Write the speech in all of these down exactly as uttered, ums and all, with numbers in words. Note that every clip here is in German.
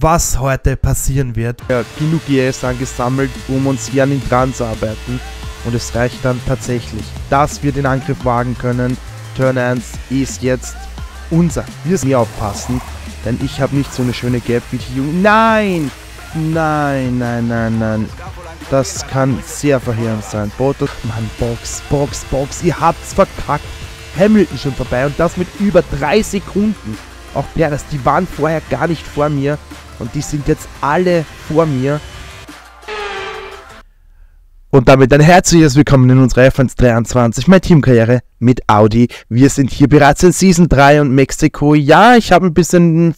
was heute passieren wird. Ja, genug I S angesammelt, um uns hier an den Kran zu arbeiten. Und es reicht dann tatsächlich, dass wir den Angriff wagen können. Turn eins ist jetzt unser. Wir müssen hier aufpassen, denn ich habe nicht so eine schöne Gap wie die Jugend. Nein! Nein, nein, nein, nein. Das kann sehr verheerend sein. Bottas, Mann, Box, Box, Box. Ihr habt's verkackt. Hamilton schon vorbei und das mit über drei Sekunden. Auch Perez, die waren vorher gar nicht vor mir und die sind jetzt alle vor mir. Und damit ein herzliches Willkommen in unserer F eins dreiundzwanzig, meine Teamkarriere mit Audi. Wir sind hier bereits in Season drei und Mexiko. Ja, ich habe ein bisschen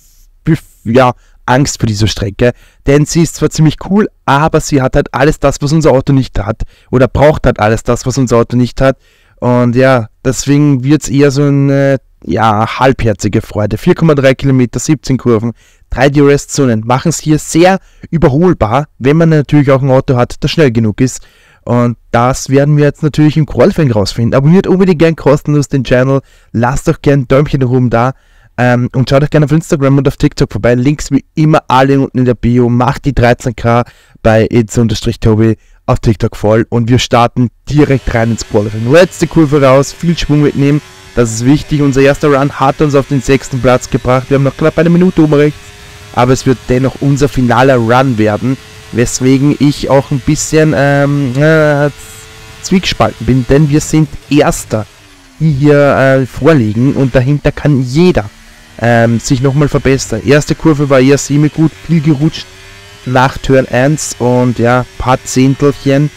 ja, Angst vor dieser Strecke, denn sie ist zwar ziemlich cool, aber sie hat halt alles das, was unser Auto nicht hat. Oder braucht halt alles das, was unser Auto nicht hat. Und ja, deswegen wird es eher so eine ja, halbherzige Freude. vier Komma drei Kilometer, siebzehn Kurven, drei D R S-Zonen machen es hier sehr überholbar, wenn man natürlich auch ein Auto hat, das schnell genug ist. Und das werden wir jetzt natürlich im Qualifying rausfinden. Abonniert unbedingt gern kostenlos den Channel, lasst doch gern ein Däumchen oben da ähm, und schaut euch gerne auf Instagram und auf TikTok vorbei. Links wie immer alle unten in der Bio. Macht die dreizehn K bei itz-tobi auf TikTok voll und wir starten direkt rein ins Qualifying. Letzte Kurve raus, viel Schwung mitnehmen, das ist wichtig. Unser erster Run hat uns auf den sechsten Platz gebracht. Wir haben noch knapp eine Minute oben rechts, aber es wird dennoch unser finaler Run werden. Weswegen ich auch ein bisschen ähm, äh, zwiegespalten bin, denn wir sind Erster, die hier äh, vorliegen und dahinter kann jeder ähm, sich nochmal verbessern. Erste Kurve war eher ziemlich gut, viel gerutscht nach Turn eins und ja, ein paar Zehntelchen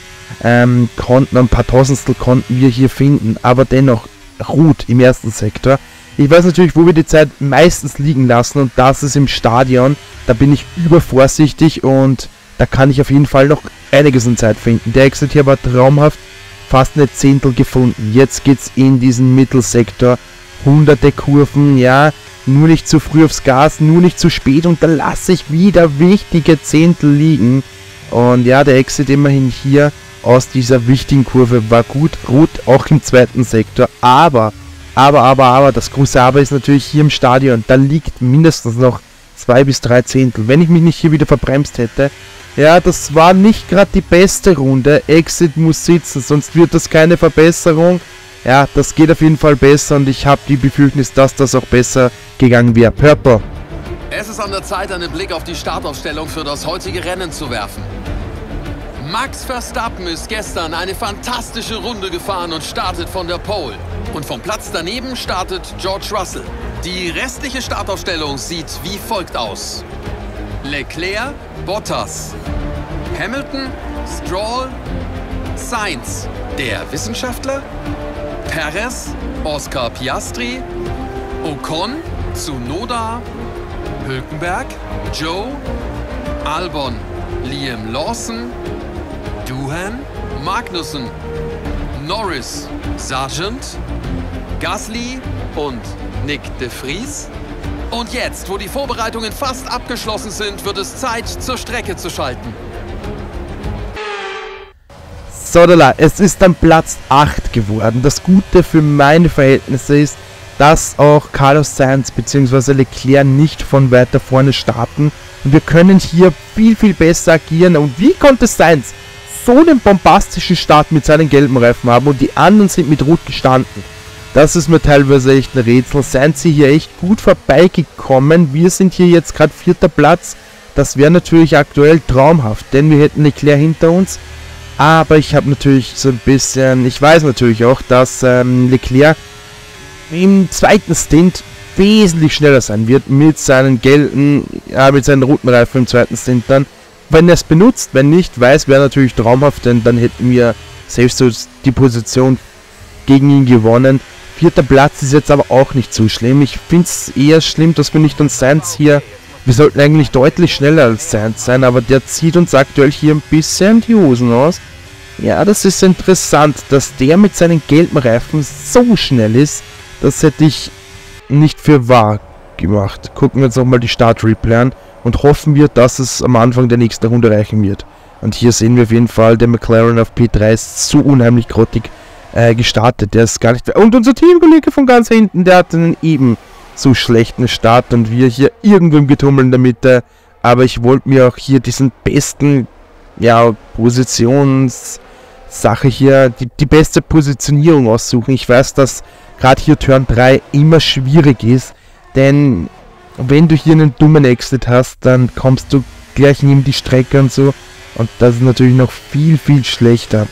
ähm, konnten, ein paar Tausendstel konnten wir hier finden, aber dennoch ruht im ersten Sektor. Ich weiß natürlich, wo wir die Zeit meistens liegen lassen und das ist im Stadion. Da bin ich übervorsichtig und da kann ich auf jeden Fall noch einiges in Zeit finden. Der Exit hier war traumhaft, fast eine Zehntel gefunden. Jetzt geht's in diesen Mittelsektor. Hunderte Kurven, ja, nur nicht zu früh aufs Gas, nur nicht zu spät. Und da lasse ich wieder wichtige Zehntel liegen. Und ja, der Exit immerhin hier aus dieser wichtigen Kurve war gut. Rot auch im zweiten Sektor. Aber, aber, aber, aber, das große Aber ist natürlich hier im Stadion. Da liegt mindestens noch zwei bis drei Zehntel. Wenn ich mich nicht hier wieder verbremst hätte. Ja, das war nicht gerade die beste Runde. Exit muss sitzen, sonst wird das keine Verbesserung. Ja, das geht auf jeden Fall besser und ich habe die Befürchtung, dass das auch besser gegangen wäre. Purple. Es ist an der Zeit, einen Blick auf die Startaufstellung für das heutige Rennen zu werfen. Max Verstappen ist gestern eine fantastische Runde gefahren und startet von der Pole. Und vom Platz daneben startet George Russell. Die restliche Startaufstellung sieht wie folgt aus. Leclerc, Bottas, Hamilton, Stroll, Sainz, der Wissenschaftler, Perez, Oscar Piastri, Ocon, Tsunoda, Hülkenberg, Joe, Albon, Liam Lawson, Doohan, Magnussen, Norris, Sargent, Gasly und Nick De Vries. Und jetzt, wo die Vorbereitungen fast abgeschlossen sind, wird es Zeit, zur Strecke zu schalten. Sodala, es ist dann Platz acht geworden. Das Gute für meine Verhältnisse ist, dass auch Carlos Sainz bzw. Leclerc nicht von weiter vorne starten. Und wir können hier viel, viel besser agieren. Und wie konnte Sainz so einen bombastischen Start mit seinen gelben Reifen haben und die anderen sind mit Rot gestanden? Das ist mir teilweise echt ein Rätsel. Seien sie hier echt gut vorbeigekommen. Wir sind hier jetzt gerade vierter Platz. Das wäre natürlich aktuell traumhaft, denn wir hätten Leclerc hinter uns. Aber ich habe natürlich so ein bisschen... Ich weiß natürlich auch, dass ähm, Leclerc im zweiten Stint wesentlich schneller sein wird mit seinen gelben, äh, mit seinen roten Reifen im zweiten Stint dann. Wenn er es benutzt, wenn nicht, weiß, wäre natürlich traumhaft, denn dann hätten wir selbst so die Position gegen ihn gewonnen. Vierter Platz ist jetzt aber auch nicht so schlimm. Ich finde es eher schlimm, dass wir nicht an Sainz hier... Wir sollten eigentlich deutlich schneller als Sainz sein, aber der zieht uns aktuell hier ein bisschen die Hosen aus. Ja, das ist interessant, dass der mit seinen gelben Reifen so schnell ist. Das hätte ich nicht für wahr gemacht. Gucken wir uns nochmal die Start-Replay an und hoffen wir, dass es am Anfang der nächsten Runde reichen wird. Und hier sehen wir auf jeden Fall, der McLaren auf P drei ist so unheimlich grottig gestartet, der ist gar nicht... Und unser Teamkollege von ganz hinten, der hat einen eben so schlechten Start und wir hier irgendwo im Getummel in der Mitte aber ich wollte mir auch hier diesen besten, ja, Positionssache hier, die, die beste Positionierung aussuchen. Ich weiß, dass gerade hier Turn drei immer schwierig ist, denn wenn du hier einen dummen Exit hast, dann kommst du gleich neben die Strecke und so, und das ist natürlich noch viel, viel schlechter.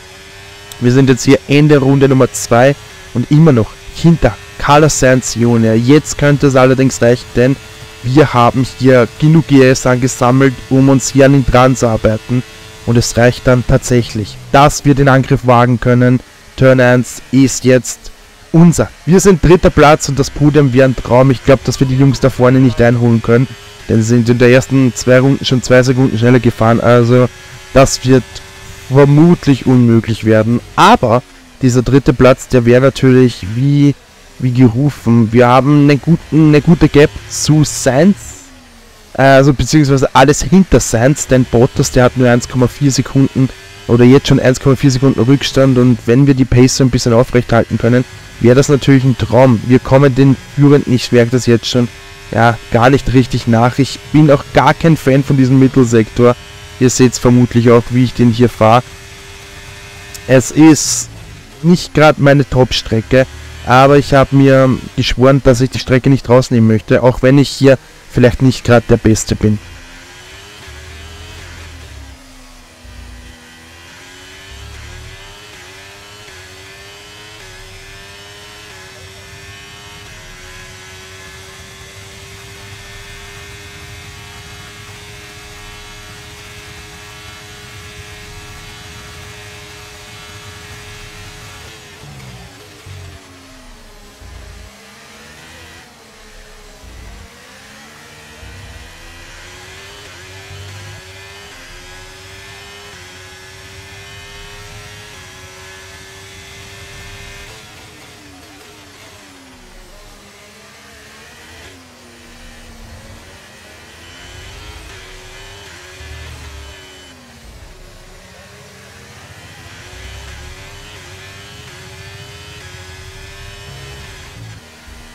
Wir sind jetzt hier Ende Runde Nummer zwei und immer noch hinter Carlos Sainz Junior Jetzt könnte es allerdings reichen, denn wir haben hier genug E S angesammelt, um uns hier an ihn dran zu arbeiten. Und es reicht dann tatsächlich, dass wir den Angriff wagen können. Turn eins ist jetzt unser. Wir sind dritter Platz und das Podium wäre ein Traum. Ich glaube, dass wir die Jungs da vorne nicht einholen können. Denn sie sind in der ersten zwei Runden schon zwei Sekunden schneller gefahren. Also das wird vermutlich unmöglich werden. Aber dieser dritte Platz, der wäre natürlich wie... wie gerufen. Wir haben einen guten, eine gute Gap zu Sainz, also beziehungsweise alles hinter Sainz, denn Bottas, der hat nur eins Komma vier Sekunden oder jetzt schon eins Komma vier Sekunden Rückstand, und wenn wir die Pace so ein bisschen aufrecht halten können, wäre das natürlich ein Traum. Wir kommen den Führenden, ich merke das jetzt schon, ja, gar nicht richtig nach. Ich bin auch gar kein Fan von diesem Mittelsektor. Ihr seht es vermutlich auch, wie ich den hier fahre. Es ist nicht gerade meine Top-Strecke. Aber ich habe mir geschworen, dass ich die Strecke nicht rausnehmen möchte, auch wenn ich hier vielleicht nicht gerade der Beste bin.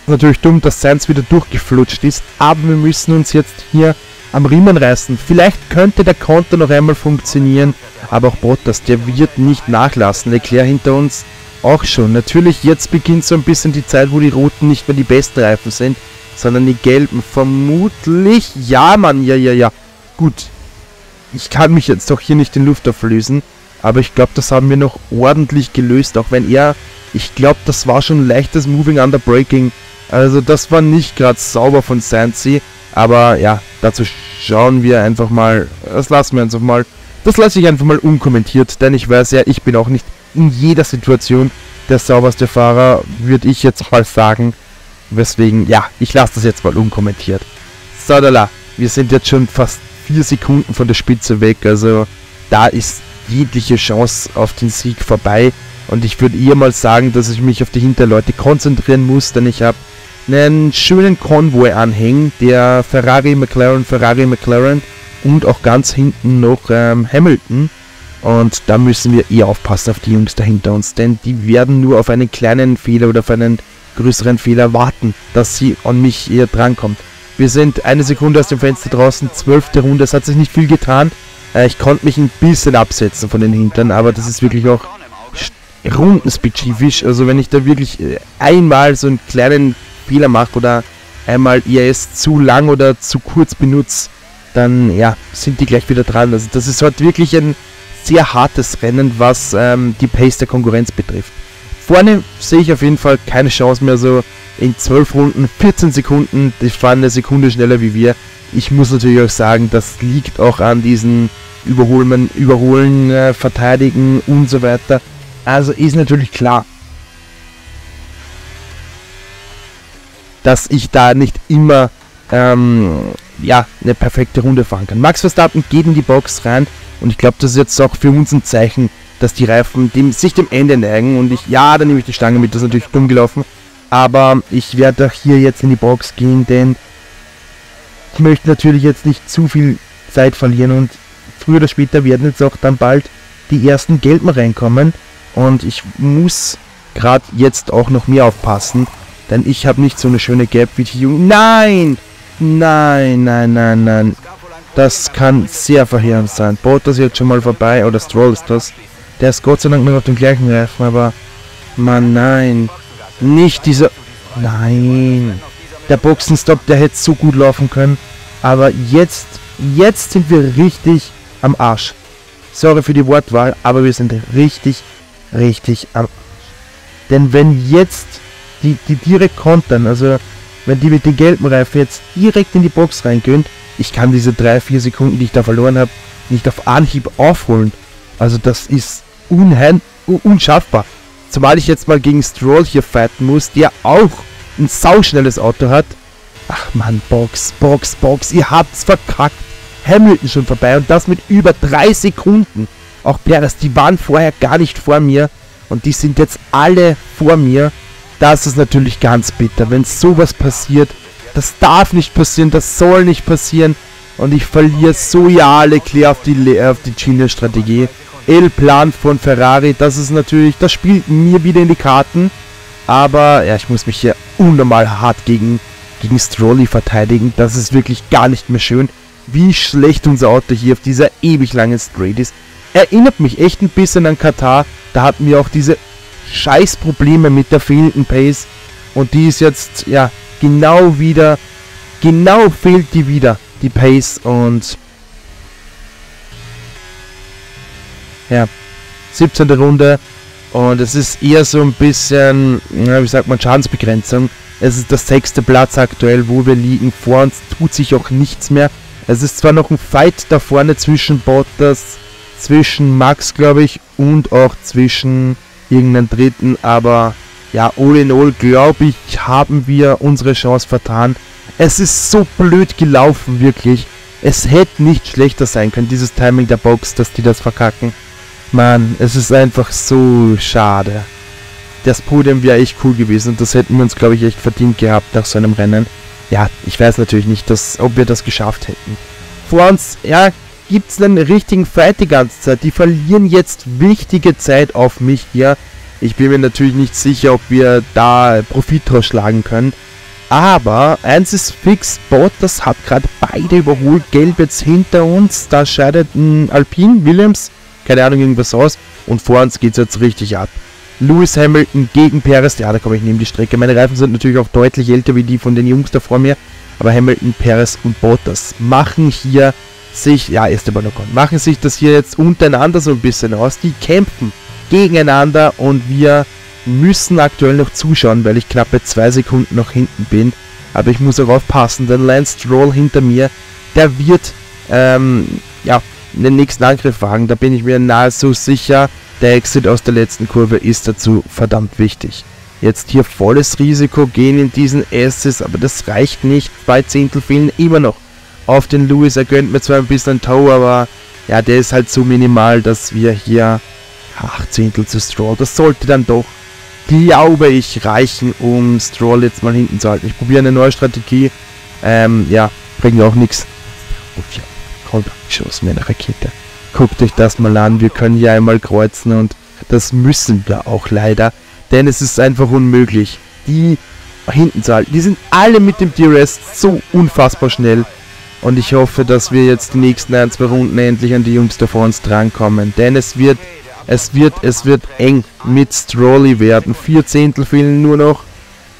Natürlich dumm, dass Sainz wieder durchgeflutscht ist, aber wir müssen uns jetzt hier am Riemen reißen. Vielleicht könnte der Konter noch einmal funktionieren, aber auch Bottas, der wird nicht nachlassen. Leclerc hinter uns auch schon. Natürlich, jetzt beginnt so ein bisschen die Zeit, wo die Roten nicht mehr die besten Reifen sind, sondern die Gelben. Vermutlich, ja Mann, ja, ja, ja. Gut, ich kann mich jetzt doch hier nicht in Luft auflösen, aber ich glaube, das haben wir noch ordentlich gelöst, auch wenn er, ich glaube, das war schon ein leichtes Moving under Braking. Also das war nicht gerade sauber von Sansi, aber ja, dazu schauen wir einfach mal, das lassen wir einfach mal, das lasse ich einfach mal unkommentiert, denn ich weiß ja, ich bin auch nicht in jeder Situation der sauberste Fahrer, würde ich jetzt mal sagen, weswegen, ja, ich lasse das jetzt mal unkommentiert. Sadala, wir sind jetzt schon fast vier Sekunden von der Spitze weg, also da ist jegliche Chance auf den Sieg vorbei, und ich würde eher mal sagen, dass ich mich auf die Hinterleute konzentrieren muss, denn ich habe einen schönen Konvoi anhängen, der Ferrari, McLaren, Ferrari, McLaren und auch ganz hinten noch ähm, Hamilton, und da müssen wir eher aufpassen auf die Jungs dahinter uns, denn die werden nur auf einen kleinen Fehler oder auf einen größeren Fehler warten, dass sie an mich eher drankommt. Wir sind eine Sekunde aus dem Fenster draußen, zwölfte Runde, es hat sich nicht viel getan, äh, ich konnte mich ein bisschen absetzen von den Hintern, aber das ist wirklich auch rundenspezifisch, also wenn ich da wirklich einmal so einen kleinen Fehler mache oder einmal I A S zu lang oder zu kurz benutzt, dann ja, sind die gleich wieder dran. Also das ist halt wirklich ein sehr hartes Rennen, was ähm, die Pace der Konkurrenz betrifft. Vorne sehe ich auf jeden Fall keine Chance mehr, so in zwölf Runden, vierzehn Sekunden, die fahren eine Sekunde schneller wie wir. Ich muss natürlich auch sagen, das liegt auch an diesen Überholen, Überholen, äh, Verteidigen und so weiter. Also ist natürlich klar, dass ich da nicht immer ähm, ja, eine perfekte Runde fahren kann. Max Verstappen geht in die Box rein, und ich glaube, das ist jetzt auch für uns ein Zeichen, dass die Reifen dem, sich dem Ende neigen, und ich, ja, da nehme ich die Stange mit, das ist natürlich dumm gelaufen, aber ich werde auch hier jetzt in die Box gehen, denn ich möchte natürlich jetzt nicht zu viel Zeit verlieren, und früher oder später werden jetzt auch dann bald die ersten Gelben reinkommen, und ich muss gerade jetzt auch noch mehr aufpassen. Denn ich habe nicht so eine schöne Gap wie die Jungen. Nein! Nein, nein, nein, nein. Das kann sehr verheerend sein. Bottas jetzt schon mal vorbei, oder Stroll ist das. Der ist Gott sei Dank noch auf dem gleichen Reifen, aber... Mann, nein. Nicht dieser... Nein. Der Boxenstopp, der hätte so gut laufen können. Aber jetzt, jetzt sind wir richtig am Arsch. Sorry für die Wortwahl, aber wir sind richtig, richtig am Arsch. Denn wenn jetzt die, die direkt kontern, also wenn die mit den gelben Reifen jetzt direkt in die Box reingehen, ich kann diese drei vier Sekunden, die ich da verloren habe, nicht auf Anhieb aufholen. Also das ist unheim, unschaffbar. Zumal ich jetzt mal gegen Stroll hier fighten muss, der auch ein sauschnelles Auto hat. Ach man, Box, Box, Box, ihr habt's verkackt. Hamilton schon vorbei und das mit über drei Sekunden. Auch Perez, die waren vorher gar nicht vor mir und die sind jetzt alle vor mir. Das ist natürlich ganz bitter, wenn sowas passiert. Das darf nicht passieren, das soll nicht passieren. Und ich verliere so ja Leclerc auf die, auf die Genius-Strategie. El Plan von Ferrari, das ist natürlich, das spielt mir wieder in die Karten. Aber ja, ich muss mich hier unnormal hart gegen, gegen Stroll verteidigen. Das ist wirklich gar nicht mehr schön, wie schlecht unser Auto hier auf dieser ewig langen Straight ist. Erinnert mich echt ein bisschen an Katar. Da hatten wir auch diese scheiß Probleme mit der fehlenden Pace. Und die ist jetzt, ja, genau wieder, genau fehlt die wieder, die Pace. Und ja, siebzehnte Runde. Und es ist eher so ein bisschen, ja, wie sagt man, Schadensbegrenzung. Es ist das sechste Platz aktuell, wo wir liegen. Vor uns tut sich auch nichts mehr. Es ist zwar noch ein Fight da vorne zwischen Bottas, zwischen Max, glaube ich, und auch zwischen irgendeinem Dritten, aber ja, all in all, glaube ich, haben wir unsere Chance vertan. Es ist so blöd gelaufen, wirklich. Es hätte nicht schlechter sein können, dieses Timing der Box, dass die das verkacken. Mann, es ist einfach so schade. Das Podium wäre echt cool gewesen und das hätten wir uns, glaube ich, echt verdient gehabt nach so einem Rennen. Ja, ich weiß natürlich nicht, dass, ob wir das geschafft hätten. Vor uns, ja, gibt es einen richtigen Fight die ganze Zeit. Die verlieren jetzt wichtige Zeit auf mich hier. Ich bin mir natürlich nicht sicher, ob wir da Profit draus schlagen können. Aber eins ist fix, Bottas hat gerade beide überholt. Gelb jetzt hinter uns, da scheidet ein Alpine, Williams, keine Ahnung, irgendwas aus. Und vor uns geht es jetzt richtig ab. Lewis Hamilton gegen Perez, ja, da komme ich neben die Strecke. Meine Reifen sind natürlich auch deutlich älter wie die von den Jungs da vor mir. Aber Hamilton, Perez und Bottas machen hier sich, ja, Esteban Ocon, machen sich das hier jetzt untereinander so ein bisschen aus. Die kämpfen gegeneinander und wir müssen aktuell noch zuschauen, weil ich knappe zwei Sekunden noch hinten bin. Aber ich muss auch aufpassen, denn Lance Stroll hinter mir, der wird, ähm, ja, den nächsten Angriff wagen. Da bin ich mir nahezu sicher. Der Exit aus der letzten Kurve ist dazu verdammt wichtig. Jetzt hier volles Risiko, gehen in diesen Assist, aber das reicht nicht. Zwei Zehntel fehlen immer noch auf den Lewis. Er gönnt mir zwar ein bisschen Tow, aber ja, der ist halt so minimal, dass wir hier acht Zehntel zu Stroll. Das sollte dann doch, glaube ich, reichen, um Stroll jetzt mal hinten zu halten. Ich probiere eine neue Strategie. Ähm, ja, bringt auch nichts. Oh ja, kommt, ich schoss mir eine Rakete. Guckt euch das mal an, wir können hier einmal kreuzen und das müssen wir auch leider, denn es ist einfach unmöglich, die hinten zu halten. Die sind alle mit dem D R S so unfassbar schnell und ich hoffe, dass wir jetzt die nächsten ein, zwei Runden endlich an die Jungs da vor uns drankommen, denn es wird, es wird, es wird eng mit Stroll werden. Vier Zehntel fehlen nur noch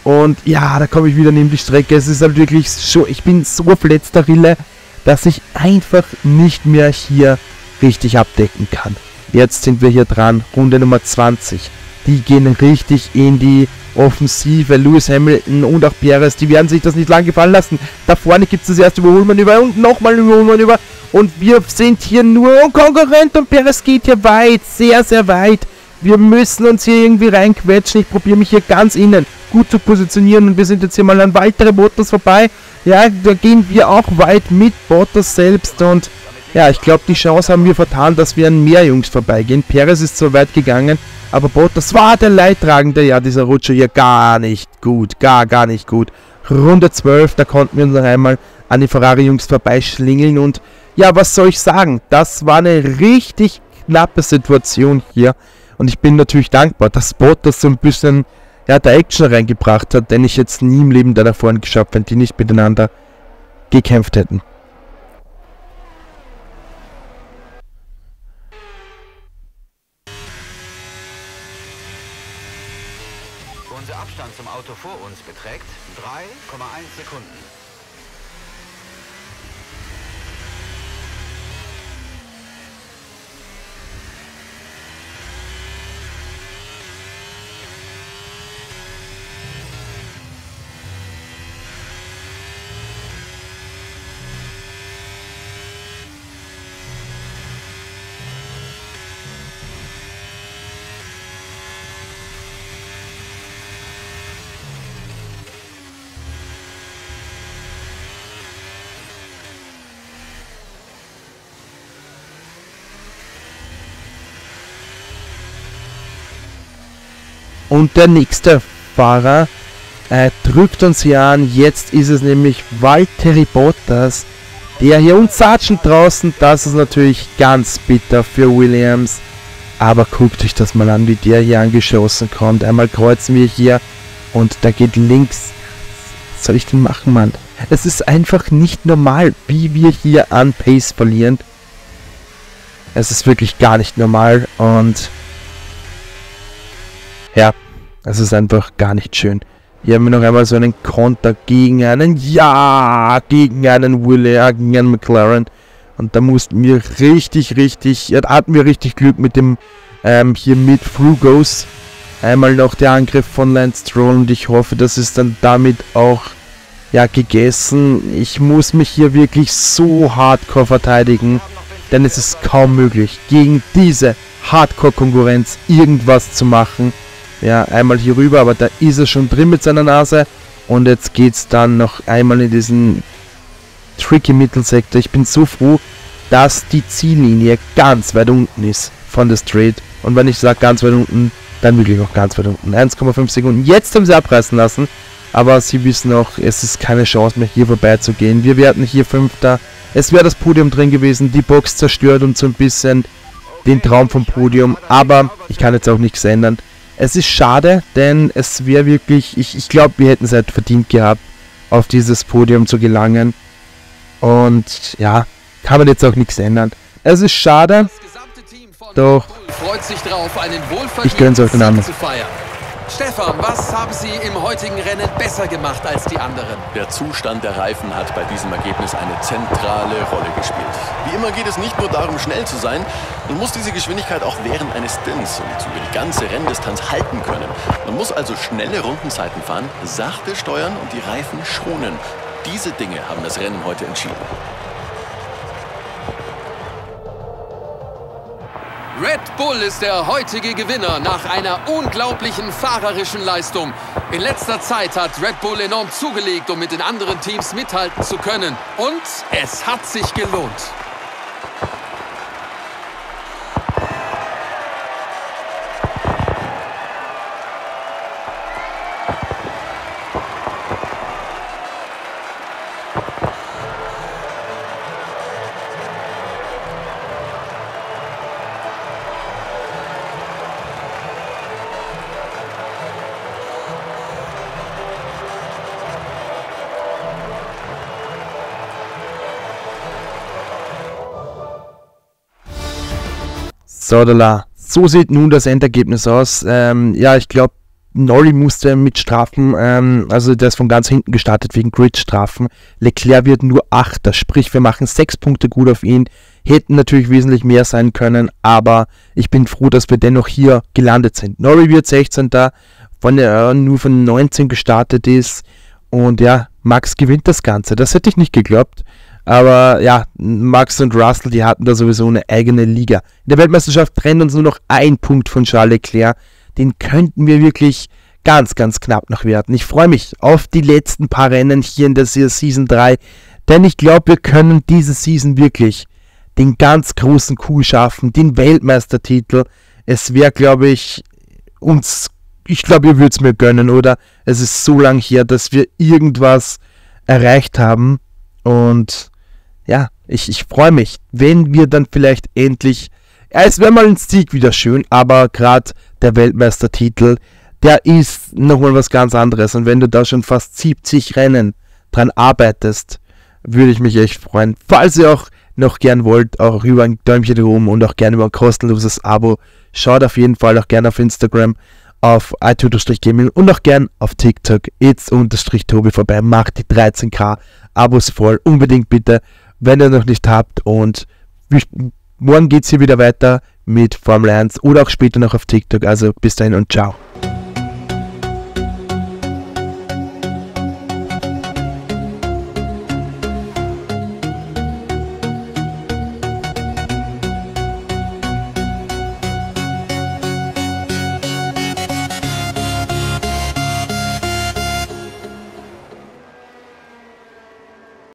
und ja, da komme ich wieder neben die Strecke. Es ist halt wirklich so, ich bin so auf letzter Rille, dass ich einfach nicht mehr hier richtig abdecken kann. Jetzt sind wir hier dran, Runde Nummer zwanzig. Die gehen richtig in die Offensive. Lewis Hamilton und auch Perez, die werden sich das nicht lang gefallen lassen. Da vorne gibt es das erste Überholmanöver und nochmal ein Überholmanöver. Und wir sind hier nur Konkurrent und Perez geht hier weit, sehr, sehr weit. Wir müssen uns hier irgendwie reinquetschen. Ich probiere mich hier ganz innen gut zu positionieren und wir sind jetzt hier mal an weitere Bottas vorbei. Ja, da gehen wir auch weit mit Bottas selbst und ja, ich glaube, die Chance haben wir vertan, dass wir an mehr Jungs vorbeigehen. Perez ist so weit gegangen, aber Bottas war der Leidtragende. Ja, dieser Rutscher hier gar nicht gut, gar, gar nicht gut. Runde zwölf, da konnten wir uns noch einmal an die Ferrari-Jungs vorbeischlingeln. Und ja, was soll ich sagen? Das war eine richtig knappe Situation hier. Und ich bin natürlich dankbar, dass Bottas so ein bisschen, ja, der Action reingebracht hat, denn ich jetzt nie im Leben da davor geschaut, wenn die nicht miteinander gekämpft hätten. Unser Abstand zum Auto vor uns beträgt drei Komma eins Sekunden. Und der nächste Fahrer äh, drückt uns hier an. Jetzt ist es nämlich Valtteri Bottas, der hier und Sargent draußen. Das ist natürlich ganz bitter für Williams. Aber guckt euch das mal an, wie der hier angeschossen kommt. Einmal kreuzen wir hier und da geht links. Was soll ich denn machen, Mann? Es ist einfach nicht normal, wie wir hier an Pace verlieren. Es ist wirklich gar nicht normal und... ja, es ist einfach gar nicht schön. Hier haben wir noch einmal so einen Konter gegen einen, ja, gegen einen Williams, gegen einen McLaren. Und da mussten wir richtig, richtig, ja, da hatten wir richtig Glück mit dem, ähm, hier mit Frugos. Einmal noch der Angriff von Lance Stroll und ich hoffe, das ist dann damit auch, ja, gegessen. Ich muss mich hier wirklich so hardcore verteidigen, denn es ist kaum möglich, gegen diese Hardcore-Konkurrenz irgendwas zu machen. Ja, einmal hier rüber, aber da ist er schon drin mit seiner Nase. Und jetzt geht es dann noch einmal in diesen tricky Mittelsektor. Ich bin so froh, dass die Ziellinie ganz weit unten ist von der Straight. Und wenn ich sage ganz weit unten, dann wirklich auch ganz weit unten. eins Komma fünf Sekunden. Jetzt haben sie abreißen lassen. Aber sie wissen auch, es ist keine Chance mehr, hier vorbeizugehen. Wir werden hier Fünfter. Es wäre das Podium drin gewesen. Die Box zerstört uns so ein bisschen den Traum vom Podium. Aber ich kann jetzt auch nichts ändern. Es ist schade, denn es wäre wirklich, ich, ich glaube, wir hätten es halt verdient gehabt, auf dieses Podium zu gelangen. Und ja, kann man jetzt auch nichts ändern. Es ist schade, doch ich gönn's euch den anderen. Stefan, was haben Sie im heutigen Rennen besser gemacht als die anderen? Der Zustand der Reifen hat bei diesem Ergebnis eine zentrale Rolle gespielt. Wie immer geht es nicht nur darum, schnell zu sein. Man muss diese Geschwindigkeit auch während eines Stints und über die ganze Renndistanz halten können. Man muss also schnelle Rundenzeiten fahren, sachte steuern und die Reifen schonen. Diese Dinge haben das Rennen heute entschieden. Red Bull ist der heutige Gewinner nach einer unglaublichen fahrerischen Leistung. In letzter Zeit hat Red Bull enorm zugelegt, um mit den anderen Teams mithalten zu können. Und es hat sich gelohnt. So sieht nun das Endergebnis aus. Ähm, ja, ich glaube, Norris musste mit Strafen, ähm, also der ist von ganz hinten gestartet wegen Grid-Strafen. Leclerc wird nur Achter, sprich wir machen sechs Punkte gut auf ihn. Hätten natürlich wesentlich mehr sein können, aber ich bin froh, dass wir dennoch hier gelandet sind. Norris wird sechzehnter, von der äh, nur von neunzehn gestartet ist und ja, Max gewinnt das Ganze. Das hätte ich nicht geglaubt. Aber ja, Max und Russell, die hatten da sowieso eine eigene Liga. In der Weltmeisterschaft trennt uns nur noch ein Punkt von Charles Leclerc. Den könnten wir wirklich ganz, ganz knapp noch werden. Ich freue mich auf die letzten paar Rennen hier in der Season drei. Denn ich glaube, wir können diese Season wirklich den ganz großen Coup schaffen. Den Weltmeistertitel. Es wäre, glaube ich, uns... Ich glaube, ihr würdet es mir gönnen, oder? Es ist so lang her, dass wir irgendwas erreicht haben. Und... ja, ich, ich freue mich, wenn wir dann vielleicht endlich, ja, es wäre mal ein Sieg wieder schön, aber gerade der Weltmeistertitel, der ist nochmal was ganz anderes. Und wenn du da schon fast siebzig Rennen dran arbeitest, würde ich mich echt freuen. Falls ihr auch noch gern wollt, auch über ein Däumchen oben und auch gerne über ein kostenloses Abo, schaut auf jeden Fall auch gerne auf Instagram. auf i zwei Gaming und auch gern auf TikTok, jetzt-tobi vorbei, macht die dreizehn K Abos voll, unbedingt bitte, wenn ihr noch nicht habt, und morgen geht es hier wieder weiter mit Formel eins oder auch später noch auf TikTok, also bis dahin und ciao.